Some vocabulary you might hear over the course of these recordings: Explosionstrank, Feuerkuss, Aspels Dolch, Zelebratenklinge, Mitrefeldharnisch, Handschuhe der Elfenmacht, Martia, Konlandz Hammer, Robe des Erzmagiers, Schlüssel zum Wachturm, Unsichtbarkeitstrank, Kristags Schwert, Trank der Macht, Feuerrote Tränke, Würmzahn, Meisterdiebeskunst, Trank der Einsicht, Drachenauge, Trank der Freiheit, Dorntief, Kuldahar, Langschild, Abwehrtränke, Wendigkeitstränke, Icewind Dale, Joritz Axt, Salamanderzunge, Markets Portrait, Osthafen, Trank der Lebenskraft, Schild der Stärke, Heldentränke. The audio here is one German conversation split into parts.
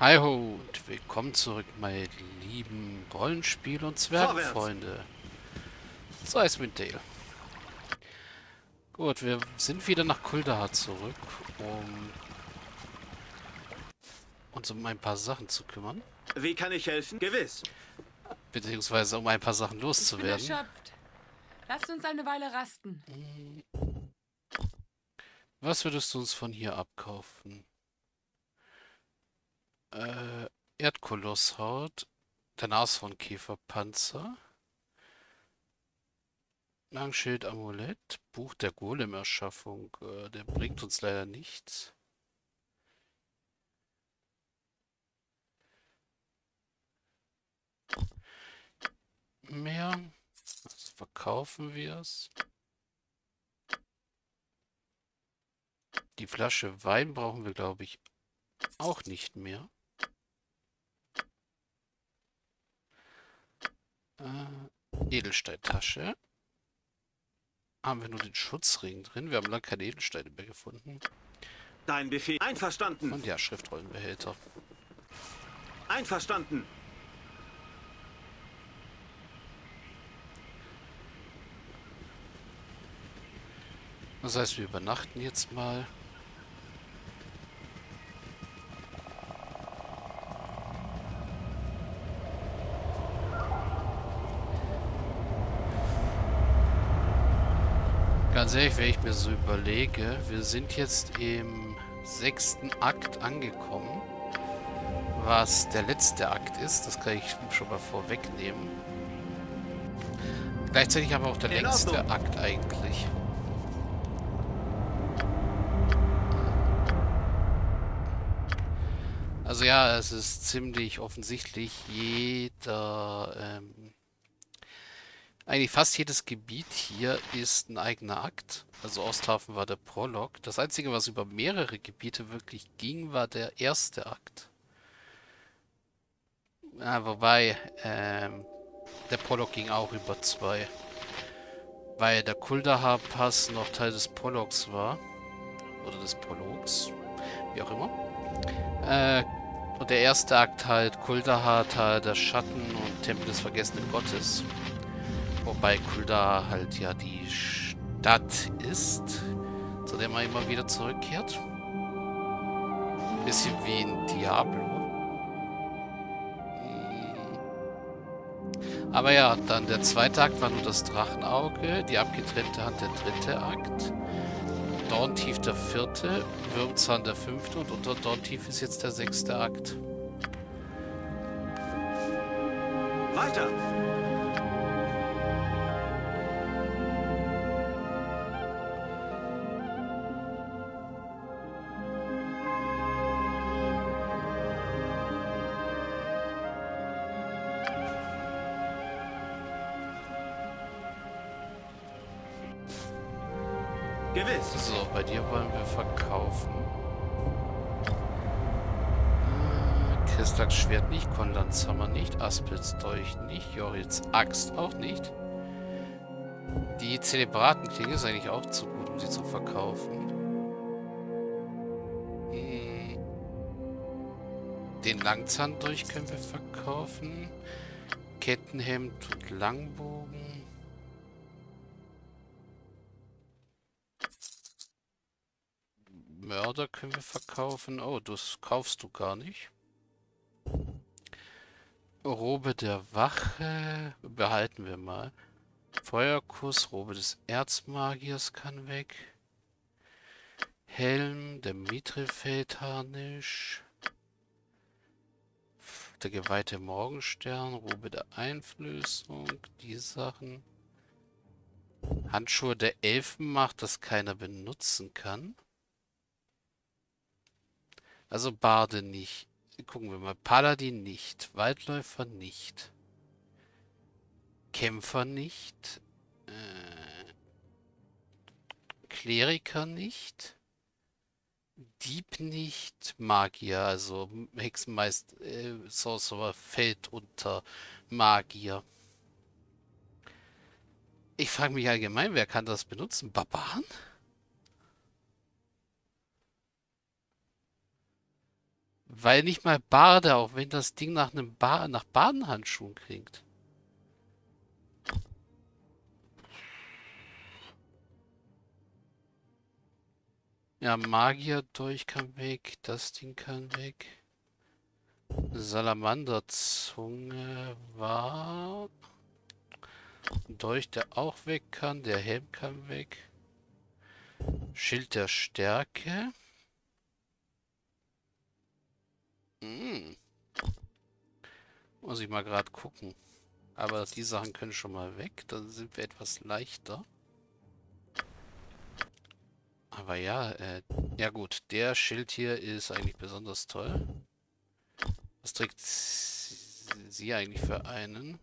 Hi ho, willkommen zurück, meine lieben Rollenspiel- und Zwergenfreunde. So, Icewind Dale. Gut, wir sind wieder nach Kuldahar zurück, um uns um ein paar Sachen zu kümmern. Wie kann ich helfen? Gewiss. Beziehungsweise um ein paar Sachen loszuwerden. Ich bin erschöpft. Lasst uns eine Weile rasten. Was würdest du uns von hier abkaufen? Erdkolosshaut, der Nashornkäferpanzer, Langschild Amulett, Buch der Golem-Erschaffung, der bringt uns leider nichts. Mehr, also verkaufen wir es. Die Flasche Wein brauchen wir, glaube ich, auch nicht mehr. Edelsteintasche. Haben wir nur den Schutzring drin? Wir haben lange keine Edelsteine mehr gefunden. Dein Befehl. Einverstanden. Und ja, Schriftrollenbehälter. Einverstanden. Das heißt, wir übernachten jetzt mal. Ganz ehrlich, wenn ich mir so überlege, wir sind jetzt im 6. Akt angekommen, was der letzte Akt ist, das kann ich schon mal vorwegnehmen. Gleichzeitig aber auch der längste Akt eigentlich. Also ja, es ist ziemlich offensichtlich, eigentlich fast jedes Gebiet hier ist ein eigener Akt. Also Osthafen war der Prolog. Das Einzige, was über mehrere Gebiete wirklich ging, war der erste Akt. Ja, wobei, der Prolog ging auch über 2. Weil der Kuldahar Pass noch Teil des Prologs war. Oder des Prologs. Wie auch immer. Und der erste Akt halt Kuldahar, Tal der Schatten und Tempel des vergessenen Gottes. Wobei Kuldahar halt ja die Stadt ist, zu der man immer wieder zurückkehrt. Ein bisschen wie in Diablo. Aber ja, dann der zweite Akt war nur das Drachenauge, die abgetrennte Hand der dritte Akt, Dorntief der vierte, Würmzahn der fünfte und unter Dorntief ist jetzt der 6. Akt. Weiter! So, bei dir wollen wir verkaufen. Kristags Schwert nicht, Konlandz Hammer nicht, Aspels Dolch nicht, Joritz Axt auch nicht. Die Zelebratenklinge ist eigentlich auch zu gut, um sie zu verkaufen. Den Langzahndolch können wir verkaufen. Kettenhemd und Langbogen. Mörder können wir verkaufen. Oh, das kaufst du gar nicht. Robe der Wache behalten wir mal. Feuerkuss, Robe des Erzmagiers kann weg. Helm, der Mitrefeldharnisch. Der geweihte Morgenstern, Robe der Einflößung, die Sachen. Handschuhe der Elfenmacht, das keiner benutzen kann. Also Barde nicht. Gucken wir mal. Paladin nicht. Waldläufer nicht. Kämpfer nicht. Kleriker nicht. Dieb nicht. Magier. Also Hexenmeister, Sorcerer fällt unter Magier. Ich frage mich allgemein, wer kann das benutzen? Barbaren? Weil nicht mal Barde, auch wenn das Ding nach einem nach Badenhandschuhen klingt. Ja, Magierdolch kann weg, das Ding kann weg. Salamanderzunge war... Ein Dolch, der auch weg kann, der Helm kann weg. Schild der Stärke. Muss ich mal gerade gucken. Aber die Sachen können schon mal weg, dann sind wir etwas leichter. Aber ja, ja gut, der Schild hier ist eigentlich besonders toll. Was trägt sie eigentlich für einen?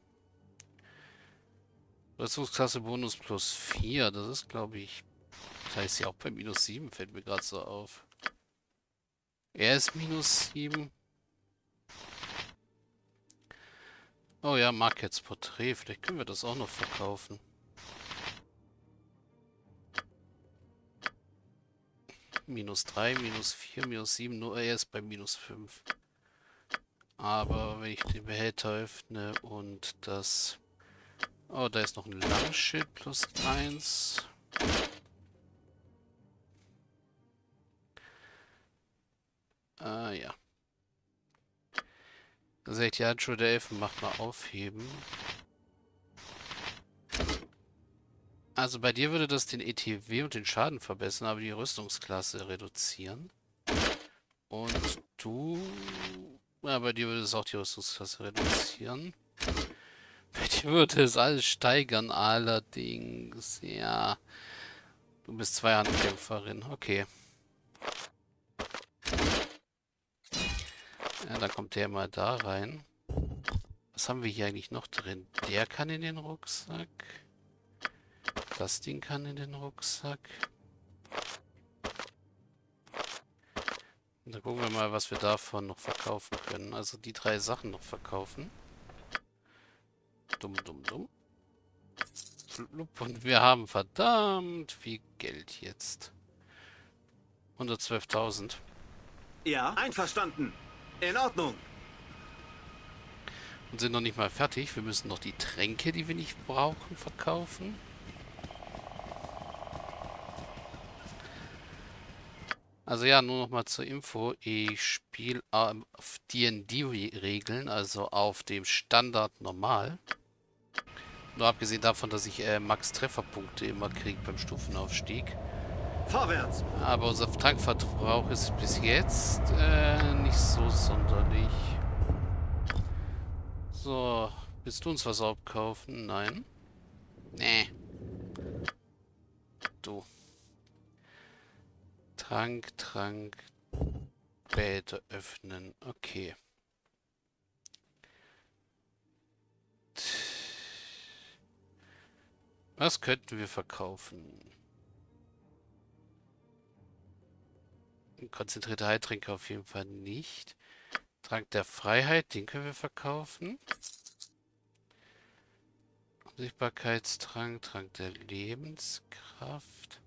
Rüstungsklasse Bonus plus 4, das ist glaube ich... Das heißt ja auch bei minus 7, fällt mir gerade so auf. Er ist minus 7. Oh ja, Markets Portrait, vielleicht können wir das auch noch verkaufen. Minus 3, minus 4, minus 7, nur er ist bei minus 5. Aber wenn ich den Behälter öffne und das... Oh, da ist noch ein Langschild plus 1. Ah, ja. Da seht ihr, Handschuhe der Elfenmacht mal aufheben. Also bei dir würde das den ETW und den Schaden verbessern, aber die Rüstungsklasse reduzieren. Und du... Ja, bei dir würde es auch die Rüstungsklasse reduzieren. Bei dir würde es alles steigern, allerdings. Ja. Du bist Zweihandkämpferin. Okay. Ja, dann kommt der mal da rein. Was haben wir hier eigentlich noch drin? Der kann in den Rucksack. Das Ding kann in den Rucksack. Und dann gucken wir mal, was wir davon noch verkaufen können. Also die drei Sachen noch verkaufen. Dumm, dumm, dumm. Flup, und wir haben verdammt viel Geld jetzt. 112.000. Ja, einverstanden. In Ordnung. Und sind noch nicht mal fertig. Wir müssen noch die Tränke, die wir nicht brauchen, verkaufen. Also ja, nur noch mal zur Info. Ich spiele auf D&D-Regeln, also auf dem Standard normal. Nur abgesehen davon, dass ich Max-Trefferpunkte immer kriege beim Stufenaufstieg. Vorwärts! Aber unser Trankverbrauch ist bis jetzt nicht so sonderlich. So, willst du uns was abkaufen? Nein. Nee. Du. Trank. Behälter öffnen. Okay. Was könnten wir verkaufen? Konzentrierte Heiltränke auf jeden Fall nicht. Trank der Freiheit, den können wir verkaufen. Unsichtbarkeitstrank, Trank der Lebenskraft.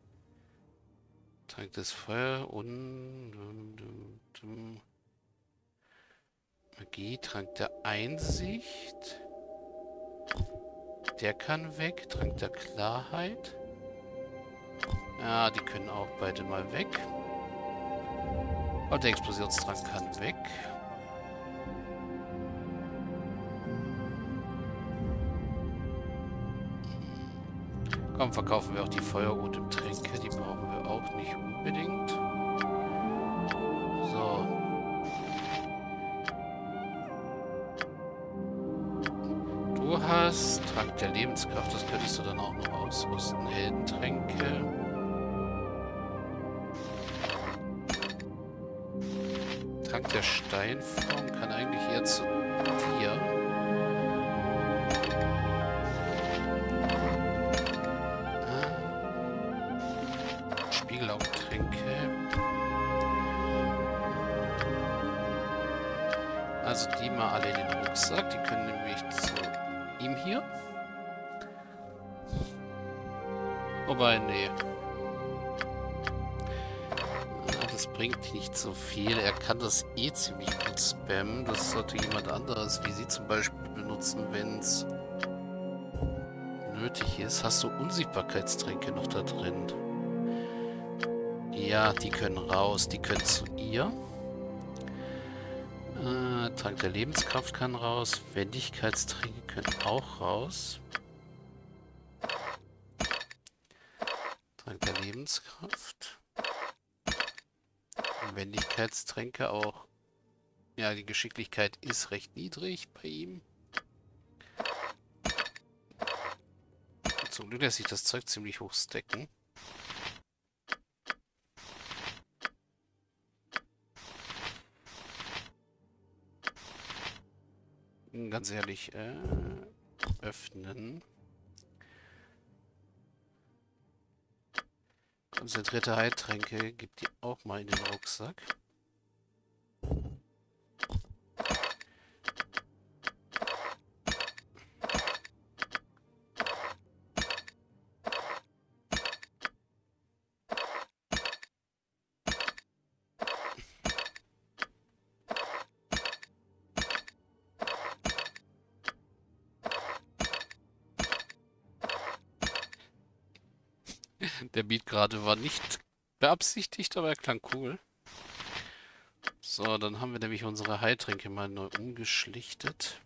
Trank des Feuers und Magie, Trank der Einsicht. Der kann weg, Trank der Klarheit. Ja, die können auch beide mal weg. Und der Explosionstrank kann weg. Komm, verkaufen wir auch die Feuerrote Tränke. Die brauchen wir auch nicht unbedingt. So. Du hast Trank der Lebenskraft. Das könntest du dann auch noch ausrüsten. Heldentränke. Trank der Steinform kann eigentlich eher zu dir. Ah. Spiegelauftränke. Also die mal alle in den Rucksack. Die können nämlich zu ihm hier. Wobei, nee. das bringt nicht so viel. Er kann das eh ziemlich gut spammen. Das sollte jemand anderes, wie sie zum Beispiel, benutzen, wenn es nötig ist. Hast du Unsichtbarkeitstränke noch da drin? Ja, die können raus. Die können zu ihr. Trank der Lebenskraft kann raus. Wendigkeitstränke können auch raus. Trank der Lebenskraft. Wendigkeitstränke auch. Ja, die Geschicklichkeit ist recht niedrig bei ihm. Zum Glück lässt sich das Zeug ziemlich hoch stacken. Ganz ehrlich, öffnen. Konzentrierte Heiltränke gibt die auch mal in den Rucksack. Der Beat gerade war nicht beabsichtigt, aber er klang cool. So, dann haben wir nämlich unsere Heiltränke mal neu umgeschlichtet.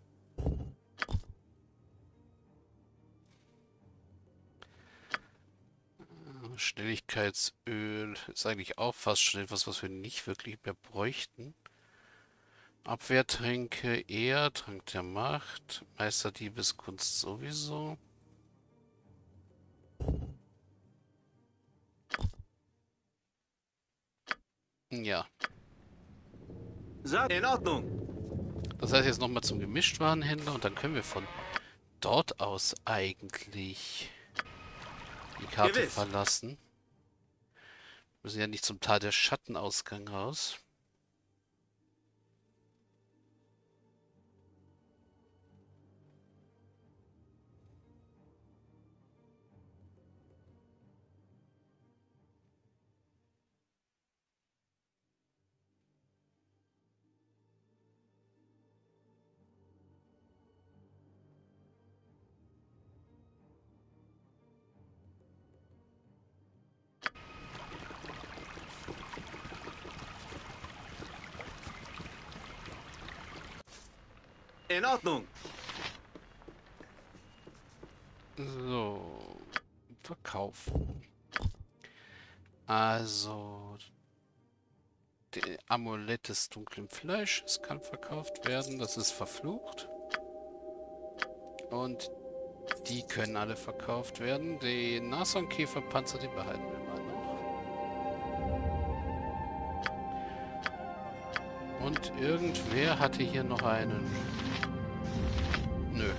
Schnelligkeitsöl ist eigentlich auch fast schon etwas, was wir nicht wirklich mehr bräuchten. Abwehrtränke eher, Trank der Macht, Meisterdiebeskunst sowieso. Ja. In Ordnung. Das heißt jetzt nochmal zum Gemischtwarenhändler und dann können wir von dort aus eigentlich die Karte verlassen. Wir müssen ja nicht zum Tal der Schattenausgang raus. In Ordnung. So. Verkaufen. Also. Der Amulett des dunklen Fleisches kann verkauft werden. Das ist verflucht. Und die können alle verkauft werden. Den Nashornkäferpanzer, den behalten wir mal noch. Und irgendwer hatte hier noch einen... Nö.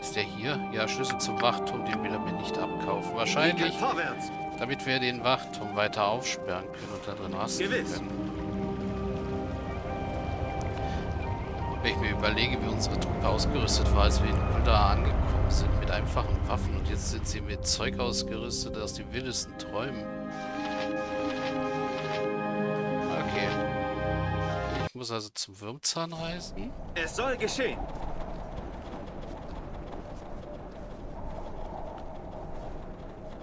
Ist der hier? Ja, Schlüssel zum Wachturm, den will er mir nicht abkaufen. Wahrscheinlich, damit wir den Wachturm weiter aufsperren können und da drin rasten können. Wenn ich mir überlege, wie unsere Truppe ausgerüstet war, als wir in Kuldahar angekommen sind, mit einfachen Waffen. Und jetzt sind sie mit Zeug ausgerüstet aus den wildesten Träumen. Okay. Muss also zum Würmzahn reisen. Es soll geschehen.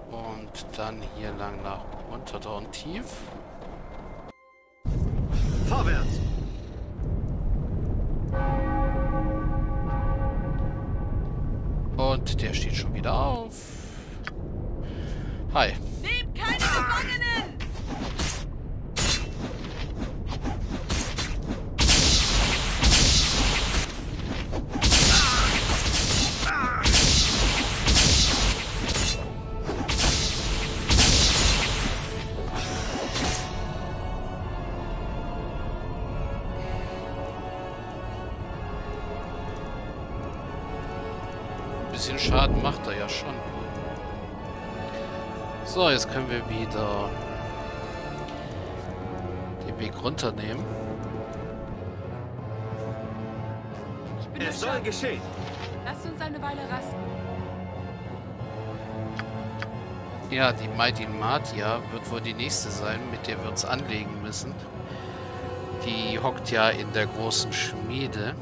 Und dann hier lang nach unter Dorntief. Vorwärts. Und der steht schon wieder auf. Hi. Nehmt keine Gefangenen! Schaden macht er ja schon. So, jetzt können wir wieder den Weg runternehmen. Es soll geschehen. Lasst uns eine Weile rasten. Ja, die Mighty Martia wird wohl die nächste sein, mit der wir uns anlegen müssen. Die hockt ja in der großen Schmiede.